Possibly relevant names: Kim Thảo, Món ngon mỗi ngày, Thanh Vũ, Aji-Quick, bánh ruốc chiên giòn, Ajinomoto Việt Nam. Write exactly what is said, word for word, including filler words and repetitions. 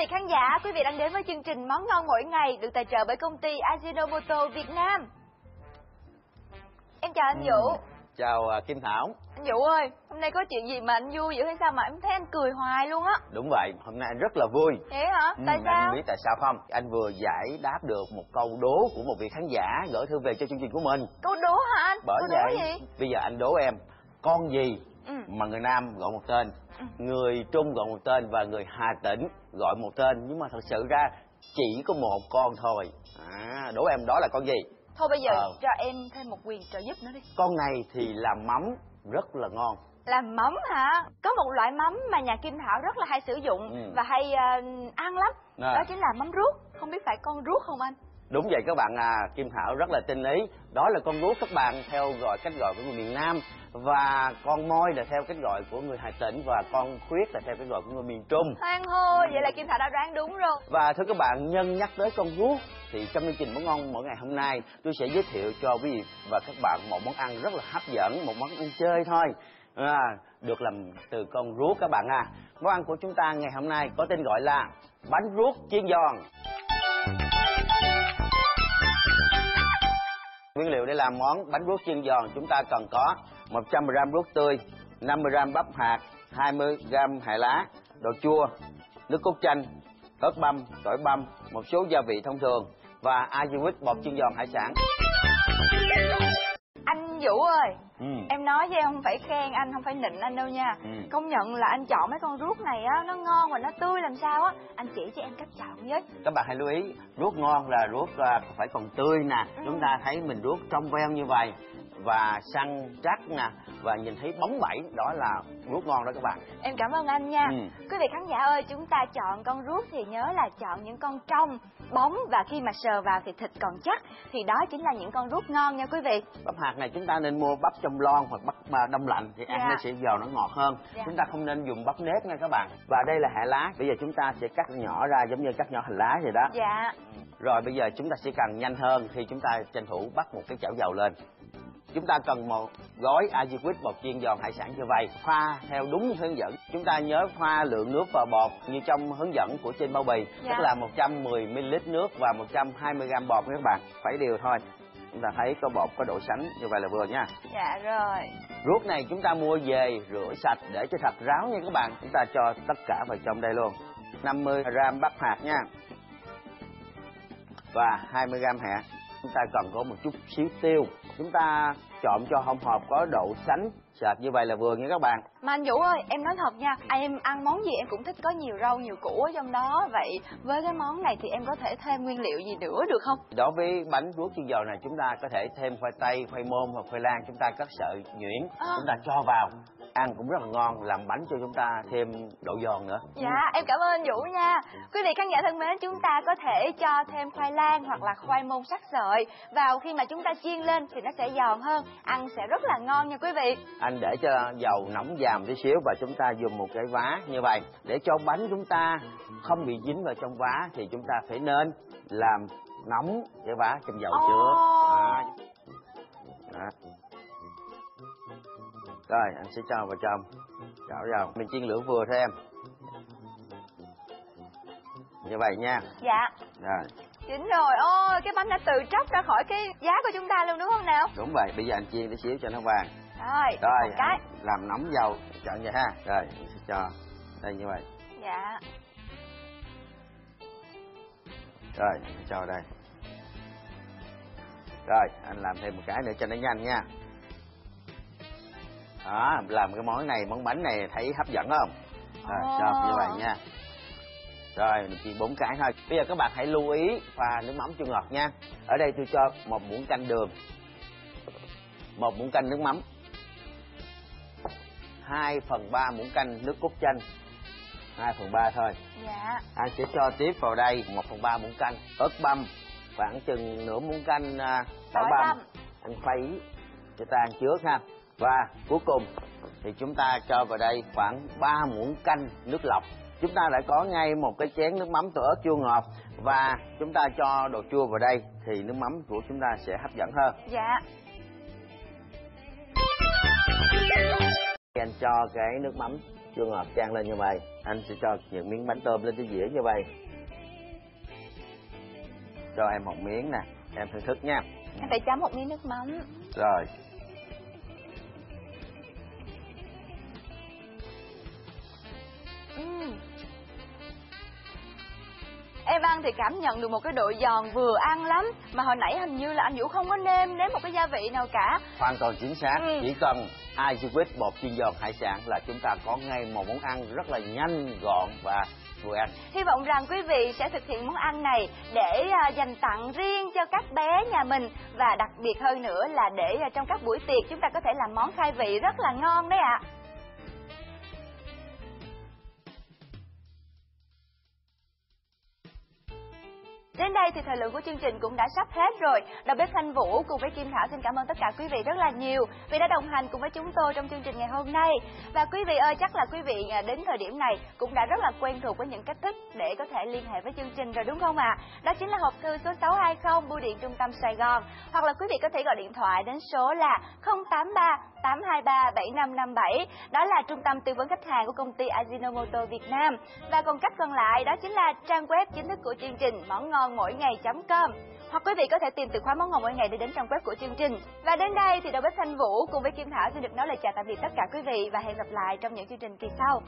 vị khán giả, quý vị đang đến với chương trình Món ngon mỗi ngày được tài trợ bởi công ty Ajinomoto Việt Nam. Em chào anh Vũ. Chào Kim Thảo. Anh Vũ ơi, hôm nay có chuyện gì mà anh vui dữ hay sao mà em thấy anh cười hoài luôn á? Đúng vậy, hôm nay anh rất là vui. Thế hả? Tại ừ, sao? Anh biết tại sao không? Anh vừa giải đáp được một câu đố của một vị khán giả gửi thư về cho chương trình của mình. Câu đố hả anh? Bởi câu vậy, đố gì? Bây giờ anh đố em, con gì ừ. mà người Nam gọi một tên, ừ. người Trung gọi một tên và người Hà Tĩnh gọi một tên, nhưng mà thật sự ra chỉ có một con thôi. À, đố em đó là con gì? Thôi bây giờ ờ. cho em thêm một quyền trợ giúp nữa đi. Con này thì làm mắm rất là ngon. Làm mắm hả? Có một loại mắm mà nhà Kim Thảo rất là hay sử dụng ừ. và hay uh, ăn lắm à. Đó chính là mắm ruốc. Không biết phải con ruốc không anh? Đúng vậy các bạn à, Kim Thảo rất là tinh ý. Đó là con ruốc các bạn, theo gọi cách gọi của người miền Nam. Và con môi là theo cách gọi của người Hà Tĩnh. Và con khuyết là theo cách gọi của người miền Trung. Hoan hô, vậy là Kim Thảo đã đoán đúng rồi. Và thưa các bạn, nhân nhắc tới con ruốc thì trong chương trình Món ngon mỗi ngày hôm nay, tôi sẽ giới thiệu cho quý vị và các bạn một món ăn rất là hấp dẫn, một món ăn chơi thôi à, được làm từ con ruốc các bạn à. Món ăn của chúng ta ngày hôm nay có tên gọi là bánh ruốc chiên giòn. Nguyên liệu để làm món bánh ruốc chiên giòn chúng ta cần có một trăm gam ruốc tươi, năm mươi gam bắp hạt, hai mươi gam hải lá, đồ chua, nước cốt chanh, ớt băm, tỏi băm, một số gia vị thông thường và Aji-Quick bột chiên giòn hải sản. Anh Vũ ơi, ừ. em nói với em không phải khen anh, không phải nịnh anh đâu nha. ừ. Công nhận là anh chọn mấy con ruốc này á, nó ngon và nó tươi làm sao á. Anh chỉ cho em cách chọn với. Các bạn hãy lưu ý, ruốc ngon là ruốc phải còn tươi nè. ừ. Chúng ta thấy mình ruốc trong veo như vậy và săn chắc nè, và nhìn thấy bóng bẩy, đó là ruốc ngon đó các bạn. Em cảm ơn anh nha. ừ. Quý vị khán giả ơi, chúng ta chọn con ruốc thì nhớ là chọn những con trong, bóng và khi mà sờ vào thì thịt còn chắc. Thì đó chính là những con ruốc ngon nha quý vị. Bắp hạt này chúng ta nên mua bắp trong lon hoặc bắp đông lạnh thì ăn yeah. nó sẽ giòn, nó ngọt hơn. yeah. Chúng ta không nên dùng bắp nếp nha các bạn. Và đây là hải lá, bây giờ chúng ta sẽ cắt nhỏ ra giống như cắt nhỏ hành lá vậy đó. Dạ. yeah. Rồi bây giờ chúng ta sẽ cần nhanh hơn khi chúng ta tranh thủ bắt một cái chảo dầu lên. Chúng ta cần một gói Aji-Quick bột chiên giòn hải sản như vậy. Pha theo đúng hướng dẫn. Chúng ta nhớ pha lượng nước và bột như trong hướng dẫn của trên bao bì. Dạ. Tức là một trăm mười mi-li-lít nước và một trăm hai mươi gam bột các bạn. Phải đều thôi. Chúng ta thấy có bột có độ sánh như vậy là vừa nha. Dạ rồi. Ruốc này chúng ta mua về rửa sạch để cho thật ráo nha các bạn. Chúng ta cho tất cả vào trong đây luôn. năm mươi gam bắp hạt nha. Và hai mươi gam hẹ. Chúng ta cần có một chút xíu tiêu. Chúng ta trộn cho hỗn hợp có độ sánh sệt như vậy là vừa nha các bạn. Mà anh Vũ ơi, em nói thật nha, em ăn món gì em cũng thích có nhiều rau, nhiều củ ở trong đó. Vậy với cái món này thì em có thể thêm nguyên liệu gì nữa được không? Đối với bánh ruốc chiên giòn này, chúng ta có thể thêm khoai tây, khoai môn hoặc khoai lang. Chúng ta cắt sợi nhuyễn, à. chúng ta cho vào. Ăn cũng rất là ngon, làm bánh cho chúng ta thêm độ giòn nữa. Dạ, em cảm ơn anh Vũ nha. Quý vị khán giả thân mến, chúng ta có thể cho thêm khoai lang hoặc là khoai môn sắc sợi vào khi mà chúng ta chiên lên thì nó sẽ giòn hơn, ăn sẽ rất là ngon nha quý vị. Anh để cho dầu nóng dàm tí xíu và chúng ta dùng một cái vá như vậy để cho bánh chúng ta không bị dính vào trong vá thì chúng ta phải nên làm nóng cái vá trong dầu trước. Đó. Đó. Rồi, anh sẽ cho vào trong. Chảo vào, mình chiên lửa vừa thôi em. Như vậy nha. Dạ. Rồi. Chính rồi, ôi, cái bánh đã tự tróc ra khỏi cái giá của chúng ta luôn đúng không nào? Đúng vậy, bây giờ anh chiên tí xíu cho nó vàng. Rồi, rồi cái. Làm nóng dầu, chọn vậy ha. Rồi, mình sẽ cho đây như vậy. Dạ. Rồi, mình cho đây. Rồi, anh làm thêm một cái nữa cho nó nhanh nha. Đó, làm cái món này, món bánh này thấy hấp dẫn không? Rồi, oh. cho như vậy nha. Rồi, mình chiên bốn cái thôi. Bây giờ các bạn hãy lưu ý pha nước mắm chua ngọt nha. Ở đây tôi cho một muỗng canh đường, một muỗng canh nước mắm, hai phần ba muỗng canh nước cốt chanh, hai phần ba thôi. Dạ. Anh sẽ cho tiếp vào đây một phần ba muỗng canh ớt băm, khoảng chừng nửa muỗng canh tỏi băm. Anh khuấy cho ta ăn trước ha. Và cuối cùng thì chúng ta cho vào đây khoảng ba muỗng canh nước lọc. Chúng ta lại có ngay một cái chén nước mắm tỏi ớt chua ngọt. Và chúng ta cho đồ chua vào đây thì nước mắm của chúng ta sẽ hấp dẫn hơn. Dạ. Anh cho cái nước mắm chua ngọt chan lên như vậy. Anh sẽ cho những miếng bánh tôm lên cái dĩa như vậy. Cho em một miếng nè, em thưởng thức nha. Em phải chấm một miếng nước mắm. Rồi. Uhm. Em ăn thì cảm nhận được một cái độ giòn vừa ăn lắm. Mà hồi nãy hình như là anh Vũ không có nêm nếm một cái gia vị nào cả. Hoàn toàn chính xác. uhm. Chỉ cần Aji-Quick bột chiên giòn hải sản là chúng ta có ngay một món ăn rất là nhanh, gọn và vừa ăn. Hy vọng rằng quý vị sẽ thực hiện món ăn này để dành tặng riêng cho các bé nhà mình. Và đặc biệt hơn nữa là để trong các buổi tiệc chúng ta có thể làm món khai vị rất là ngon đấy ạ. à. Đến đây thì thời lượng của chương trình cũng đã sắp hết rồi. Đầu bếp Thanh Vũ cùng với Kim Thảo xin cảm ơn tất cả quý vị rất là nhiều vì đã đồng hành cùng với chúng tôi trong chương trình ngày hôm nay. Và quý vị ơi, chắc là quý vị đến thời điểm này cũng đã rất là quen thuộc với những cách thức để có thể liên hệ với chương trình rồi, đúng không ạ? À? Đó chính là hộp thư số sáu hai không Bưu điện Trung tâm Sài Gòn, hoặc là quý vị có thể gọi điện thoại đến số là không tám ba tám hai ba bảy năm năm bảy. Đó là trung tâm tư vấn khách hàng của công ty Ajinomoto Việt Nam. Và còn cách còn lại đó chính là trang web chính thức của chương trình món ngon mỗi ngày chấm com, hoặc quý vị có thể tìm từ khóa món ngon mỗi ngày để đến trang web của chương trình. Và đến đây thì đầu bếp Thanh Vũ cùng với Kim Thảo xin được nói lời chào tạm biệt tất cả quý vị và hẹn gặp lại trong những chương trình kỳ sau.